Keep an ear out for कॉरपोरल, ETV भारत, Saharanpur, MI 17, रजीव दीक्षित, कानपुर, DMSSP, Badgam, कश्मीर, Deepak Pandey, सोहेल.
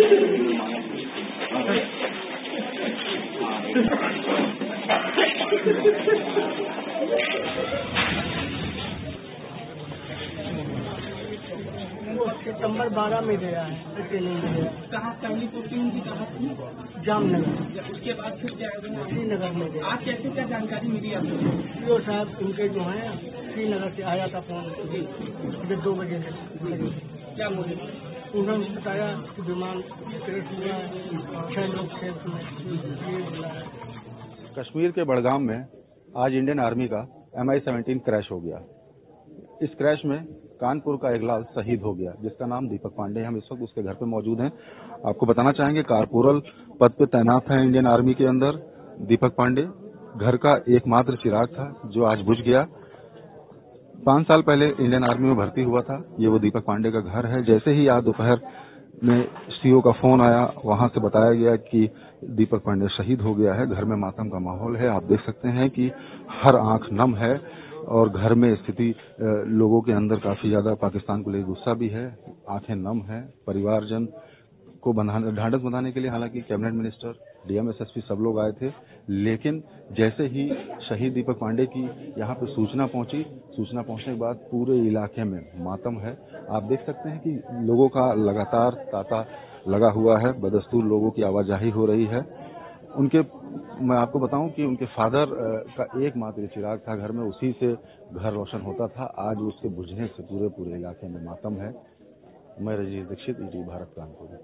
सितंबर 12 में गया है, ट्रेनिंग में गया। कहाँ पहली पोस्टिंग उनकी कहाँ थी? जामनगर। उसके बाद फिर श्रीनगर में गया। आज कैसे क्या जानकारी मिली आपको? सीओ साहब उनके जो हैं श्रीनगर से आया था फोन जी, जब 2 बजे क्या बोले? उन्होंने बताया कि विमान क्रैश हुआ है, 6 लोग क्रैश हुए। कश्मीर के बड़गाम में आज इंडियन आर्मी का MI-17 क्रैश हो गया। इस क्रैश में कानपुर का एक लाल शहीद हो गया, जिसका नाम दीपक पांडे। हम इस वक्त उसके घर पे मौजूद हैं। आपको बताना चाहेंगे कॉर्पोरल पद पे तैनात हैं इंडियन आर्मी के अंदर दीपक पांडे। घर का एकमात्र चिराग था जो आज बुझ गया। 5 साल पहले इंडियन आर्मी में भर्ती हुआ था। ये वो दीपक पांडे का घर है। जैसे ही आज दोपहर में सीओ का फोन आया, वहां से बताया गया कि दीपक पांडे शहीद हो गया है। घर में मातम का माहौल है। आप देख सकते हैं कि हर आंख नम है और घर में स्थिति लोगों के अंदर काफी ज्यादा पाकिस्तान को लेकर गुस्सा भी है, आंखें नम है। परिवारजन को ढांढस बनाने के लिए हालांकि कैबिनेट मिनिस्टर, DMSSP सब लोग आए थे, लेकिन जैसे ही शहीद दीपक पांडे की यहाँ पर सूचना पहुंची, सूचना पहुंचने के बाद पूरे इलाके में मातम है। आप देख सकते हैं कि लोगों का लगातार तांता लगा हुआ है, बदस्तूर लोगों की आवाजाही हो रही है। मैं आपको बताऊं कि उनके फादर का एकमात्र चिराग था घर में, उसी से घर रोशन होता था। आज उसके बुझने से पूरे इलाके में मातम है। मैं रजीव दीक्षित, ETV भारत, कानपुर।